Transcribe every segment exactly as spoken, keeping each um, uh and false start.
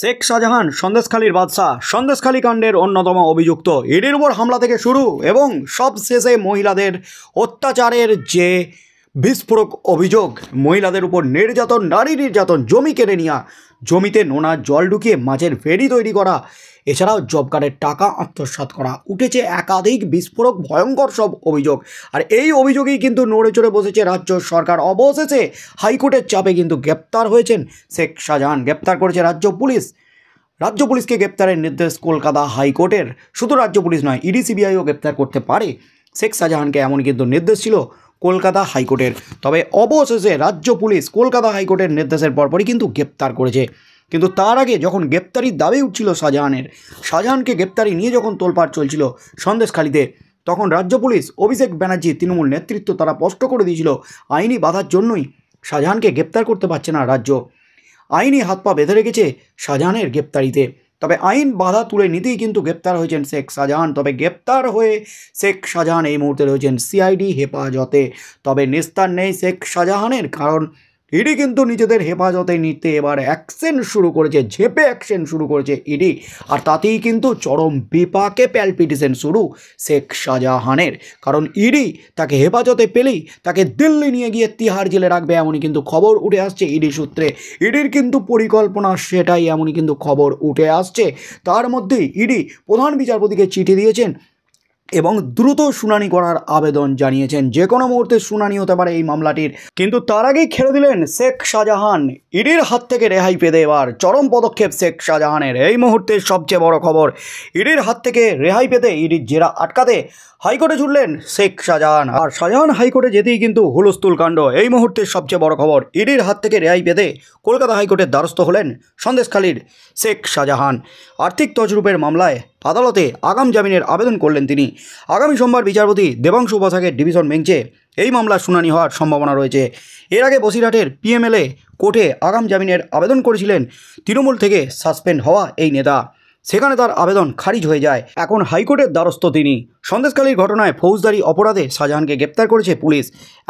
শেখ শাহজাহান সন্দেশখালীর বাদশা, সন্দেশখালী কাণ্ডের অন্যতম অভিযুক্ত। ইডির উপর হামলা থেকে শুরু এবং সবশেষে মহিলাদের অত্যাচারের যে বিস্ফোরক অভিযোগ, মহিলাদের উপর নির্যাতন, নারী নির্যাতন, জমি কেড়ে নেওয়া, জমিতে নোনা জল ঢুকিয়ে মাছের ফেরি তৈরি করা, এছাড়াও জব কার্ডের টাকা আত্মসাৎ করা, উঠেছে একাধিক বিস্ফোরক ভয়ঙ্কর সব অভিযোগ। আর এই অভিযোগেই কিন্তু নড়ে চড়ে বসেছে রাজ্য সরকার। অবশেষে হাইকোর্টের চাপে কিন্তু গ্রেপ্তার হয়েছেন শেখ শাহজাহান। গ্রেপ্তার করেছে রাজ্য পুলিশ। রাজ্য পুলিশকে গ্রেপ্তারের নির্দেশ কলকাতা হাইকোর্টের। শুধু রাজ্য পুলিশ নয়, ইডিসিবিআইও গ্রেপ্তার করতে পারে শেখ শাহজাহানকে, এমন কিন্তু নির্দেশ ছিল কলকাতা হাইকোর্টের। তবে অবশেষে রাজ্য পুলিশ কলকাতা হাইকোর্টের নির্দেশের পরপরই কিন্তু গ্রেপ্তার করেছে। কিন্তু তার আগে যখন গ্রেপ্তারির দাবি উঠছিল শাহজাহানের, শাহজাহানকে গ্রেপ্তারি নিয়ে যখন তোলপাড় চলছিল সন্দেশখালীতে, তখন রাজ্য পুলিশ, অভিষেক ব্যানার্জি তৃণমূল নেতৃত্ব, তারা স্পষ্ট করে দিয়েছিল আইনি বাধার জন্যই শাহজাহানকে গ্রেপ্তার করতে পারছে না রাজ্য। আইনি হাত পা বেঁধে রেখেছে শাহজাহানের গ্রেপ্তারিতে। তবে আইন বাধা তুলে নিতেই কিন্তু গ্রেপ্তার হয়েছেন শেখ শাহজাহান। তবে গ্রেপ্তার হয়ে শেখ শাহজাহান এই মুহূর্তে রয়েছেন সিআইডি হেফাজতে। তবে নিস্তার নেই শেখ শাহজাহানের, কারণ ইডি কিন্তু নিজেদের হেফাজতে নিতে এবার অ্যাকশন শুরু করেছে, ঝেপে অ্যাকশন শুরু করেছে ইডি। আর তাতেই কিন্তু চরম বিপাকে প্যালপিটেশন শুরু শেখ শাহজাহানের, কারণ ইডি তাকে হেফাজতে পেলেই তাকে দিল্লি নিয়ে গিয়ে তিহার জেলে রাখবে, এমনই কিন্তু খবর উঠে আসছে ইডি সূত্রে। ইডির কিন্তু পরিকল্পনা সেটাই, এমনই কিন্তু খবর উঠে আসছে। তার মধ্যেই ইডি প্রধান বিচারপতিকে চিঠি দিয়েছেন এবং দ্রুত শুনানি করার আবেদন জানিয়েছেন। যে কোনো মুহূর্তে শুনানি হতে পারে এই মামলাটির। কিন্তু তার আগেই খেলে দিলেন শেখ শাহজাহান। ইডির হাত থেকে রেহাই পেতে এবার চরম পদক্ষেপ শেখ শাহজাহানের। এই মুহূর্তে সবচেয়ে বড় খবর, ইডির হাত থেকে রেহাই পেতে, ইডির জেরা আটকাতে হাইকোর্টে ছুটলেন শেখ শাহজাহান। আর শাহজাহান হাইকোর্টে যেতেই কিন্তু হুলস্থুল কাণ্ড। এই মুহূর্তে সবচেয়ে বড় খবর, ইডির হাত থেকে রেহাই পেতে কলকাতা হাইকোর্টের দ্বারস্থ হলেন সন্দেশখালীর শেখ শাহজাহান। আর্থিক তছরূপের মামলায় আদালতে আগাম জামিনের আবেদন করলেন তিনি। আগামী সোমবার বিচারপতি দেবাংশু বসাকের ডিভিশন বেঞ্চে এই মামলার শুনানি হওয়ার সম্ভাবনা রয়েছে। এর আগে বসিরহাটের পি এম এলএ কোর্টে আগাম জামিনের আবেদন করেছিলেন তৃণমূল থেকে সাসপেন্ড হওয়া এই নেতা। সেখানে তার আবেদন খারিজ হয়ে যায়। এখন হাইকোর্টের দ্বারস্থ তিনি। সন্দেশখালীর ঘটনায় ফৌজদারি অপরাধে শাহজাহানকে গ্রেপ্তার করেছে পুলিশ।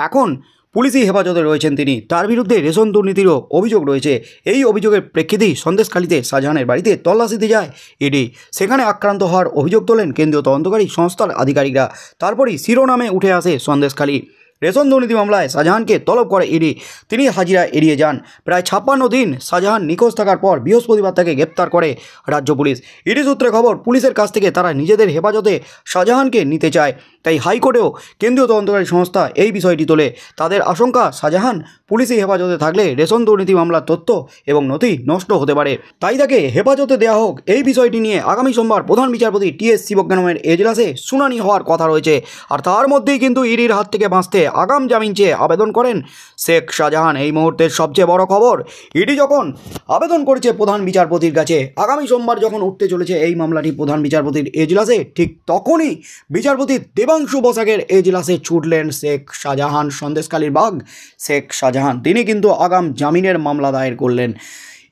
এখন পুলিশি হেফাজতে রয়েছেন তিনি। তার বিরুদ্ধে রেশন দুর্নীতিরও অভিযোগ রয়েছে। এই অভিযোগের প্রেক্ষিতেই সন্দেশখালীতে শাহজাহানের বাড়িতে তল্লাশিতে যায় ইডি। সেখানে আক্রান্ত হওয়ার অভিযোগ তোলেন কেন্দ্রীয় তদন্তকারী সংস্থার আধিকারিকরা। তারপরই শিরোনামে উঠে আসে সন্দেশখালী। রেশন দুর্নীতি মামলায় শাহজাহানকে তলব করে ইডি। তিনি হাজিরা এড়িয়ে যান। প্রায় ছাপ্পান্ন দিন শাহজাহান নিখোঁজ থাকার পর বৃহস্পতিবার তাকে গ্রেপ্তার করে রাজ্য পুলিশ। ইডি সূত্রে খবর, পুলিশের কাছ থেকে তারা নিজেদের হেফাজতে শাহজাহানকে নিতে চায়। তাই হাইকোর্টেও কেন্দ্রীয় তদন্তকারী সংস্থা এই বিষয়টি তোলে। তাদের আশঙ্কা, শাহজাহান পুলিশি হেফাজতে থাকলে রেশন দুর্নীতি মামলার তথ্য এবং নথি নষ্ট হতে পারে। তাই তাকে হেফাজতে দেওয়া হোক। এই বিষয়টি নিয়ে আগামী সোমবার প্রধান বিচারপতি টি এস শিবজ্ঞানময়ের এজলাসে শুনানি হওয়ার কথা রয়েছে। আর তার মধ্যেই কিন্তু ইডির হাত থেকে বাঁচতে আগাম জামিন চেয়ে আবেদন করেন শেখ শাহজাহান। এই মুহূর্তের সবচেয়ে বড় খবর, ইডি যখন আবেদন করেছে প্রধান বিচারপতির কাছে, আগামী সোমবার যখন উঠতে চলেছে এই মামলাটি প্রধান বিচারপতির এজলাসে, ঠিক তখনই বিচারপতি দেবাংশু বসাকের এজলাসে ছুটলেন শেখ শাহজাহান। সন্দেশখালীর বাঘ শেখ শাহজাহান তিনি কিন্তু আগাম জামিনের মামলা দায়ের করলেন।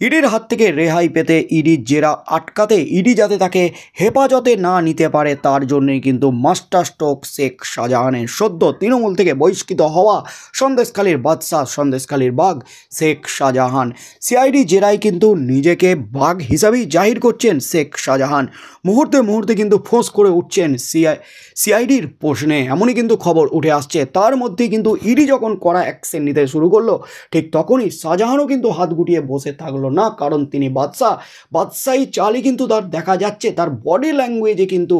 ইডির হাত থেকে রেহাই পেতে, ইডির জেরা আটকাতে, ইডি যাতে তাকে হেফাজতে না নিতে পারে, তার জন্যই কিন্তু মাস্টার স্ট্রোক শেখ শাহজাহানের। সদ্য তৃণমূল থেকে বহিষ্কৃত হওয়া সন্দেশখালীর বাদশাহ, সন্দেশখালীর বাঘ শেখ শাহজাহান। সিআইডি জেরায় কিন্তু নিজেকে বাঘ হিসাবেই জাহির করছেন শেখ শাহজাহান। মুহূর্তে মুহূর্তে কিন্তু ফোঁস করে উঠছেন সিআই সিআইডির প্রশ্নে, এমনই কিন্তু খবর উঠে আসছে। তার মধ্যে কিন্তু ইডি যখন কড়া অ্যাকশন নিতে শুরু করলো, ঠিক তখনই শাহজাহানও কিন্তু হাত গুটিয়ে বসে থাকলো না। কারণ তিনি বাদশাহ, বাদশাহী চালই কিন্তু তার দেখা যাচ্ছে। তার বডি ল্যাঙ্গুয়েজে কিন্তু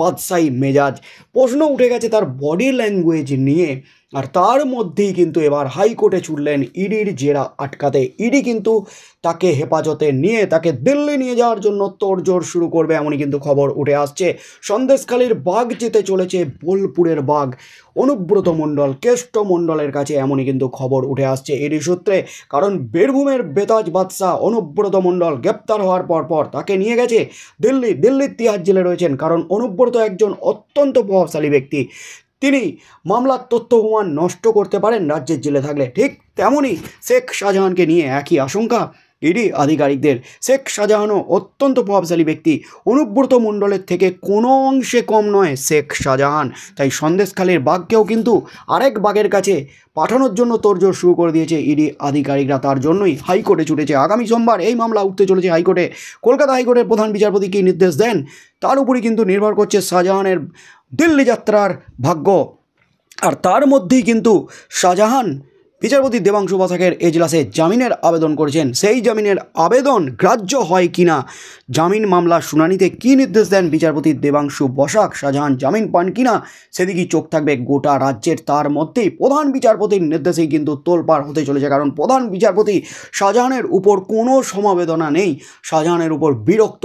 বাদশাহী মেজাজ, প্রশ্ন উঠে গেছে তার বডি ল্যাঙ্গুয়েজ নিয়ে। আর তার মধ্যেই কিন্তু এবার হাইকোর্টে ছুটলেন ইডির জেরা আটকাতে। ইডি কিন্তু তাকে হেফাজতে নিয়ে তাকে দিল্লি নিয়ে যাওয়ার জন্য তোড়জোড় শুরু করবে, এমনই কিন্তু খবর উঠে আসছে। সন্দেশখালীর বাঘ যেতে চলেছে বোলপুরের বাঘ অনুব্রত মণ্ডল, কেষ্ট মণ্ডলের কাছে, এমনই কিন্তু খবর উঠে আসছে ইডি সূত্রে। কারণ বীরভূমের বেতাজ বাদশাহ অনুব্রত মণ্ডল গ্রেপ্তার হওয়ার পরপর তাকে নিয়ে গেছে দিল্লি। দিল্লির তিহার জেলে রয়েছেন, কারণ অনুব্রত একজন অত্যন্ত প্রভাবশালী ব্যক্তি। তিনি মামলার তথ্য প্রমাণ নষ্ট করতে পারেন রাজ্যের জেলে থাকলে। ঠিক তেমনই শেখ শাহজাহানকে নিয়ে একই আশঙ্কা ইডি আধিকারিকদের। শেখ শাহজাহানও অত্যন্ত প্রভাবশালী ব্যক্তি, অনুব্রত মণ্ডলের থেকে কোনো অংশে কম নয় শেখ শাহজাহান। তাই সন্দেশখালীর বাঘকেও কিন্তু আরেক বাঘের কাছে পাঠানোর জন্য তোড়জোড় শুরু করে দিয়েছে ইডি আধিকারিকরা। তার জন্যই হাইকোর্টে ছুটেছে। আগামী সোমবার এই মামলা উঠতে চলেছে হাইকোর্টে। কলকাতা হাইকোর্টের প্রধান বিচারপতি কী নির্দেশ দেন তার উপরই কিন্তু নির্ভর করছে শাহজাহানের দিল্লি যাত্রার ভাগ্য। আর তার মধ্যেই কিন্তু শাহজাহান বিচারপতি দেবাংশু বসাকের এজলাসে জামিনের আবেদন করেছেন। সেই জামিনের আবেদন গ্রাহ্য হয় কি না, জামিন মামলার শুনানিতে কী নির্দেশ দেন বিচারপতি দেবাংশু বসাক, শাহজাহান জামিন পান কি না সেদিকেই চোখ থাকবে গোটা রাজ্যের। তার মধ্যেই প্রধান বিচারপতির নির্দেশেই কিন্তু তোলপাড় হতে চলেছে, কারণ প্রধান বিচারপতি শাহজাহানের উপর কোনো সমবেদনা নেই, শাহজাহানের উপর বিরক্ত,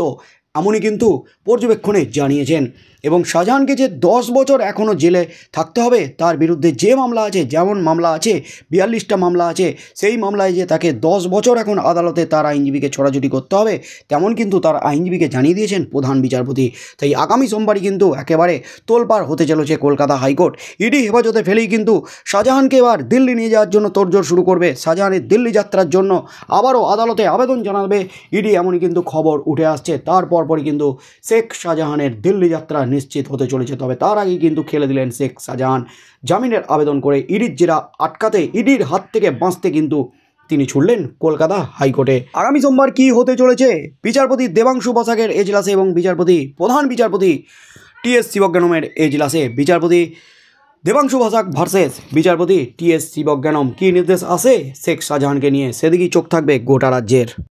এমনই কিন্তু পর্যবেক্ষণে জানিয়েছেন। এবং শাহজাহানকে যে দশ বছর এখনও জেলে থাকতে হবে তার বিরুদ্ধে যে মামলা আছে, যেমন মামলা আছে বিয়াল্লিশটা মামলা আছে, সেই মামলায় যে তাকে দশ বছর এখন আদালতে তার আইনজীবীকে ছড়াছুটি করতে হবে তেমন কিন্তু তার আইনজীবীকে জানিয়ে দিয়েছেন প্রধান বিচারপতি। তাই আগামী সোমবারই কিন্তু একেবারে তোলপাড় হতে চলেছে কলকাতা হাইকোর্ট। ইডি হেফাজতে ফেলেই কিন্তু শাহজাহানকে এবার দিল্লি নিয়ে যাওয়ার জন্য তোড়জোড় শুরু করবে। শাহজাহানের দিল্লি যাত্রার জন্য আবারও আদালতে আবেদন জানাবে ইডি, এমনই কিন্তু খবর উঠে আসছে। তারপর পরপরই কিন্তু শেখ শাহজাহানের দিল্লি যাত্রা নিশ্চিত হতে চলেছে। তবে তার আগে কিন্তু খেলে দিলেন শেখ শাহজাহান, জামিনের আবেদন করে ইডির জেরা আটকাতে, ইডির হাত থেকে বাঁচতে কিন্তু তিনি ছুটলেন কলকাতা হাইকোর্টে। আগামী সোমবার কি হতে চলেছে বিচারপতি দেবাংশু বসাকের এজলাসে এবং বিচারপতি প্রধান বিচারপতি টি এস শিবজ্ঞানময়ের এজলাসে? বিচারপতি দেবাংশু বসাক ভার্সেস বিচারপতি টি এস শিবজ্ঞানম, কী নির্দেশ আসে শেখ শাহজাহানকে নিয়ে সেদিকেই চোখ থাকবে গোটা রাজ্যের।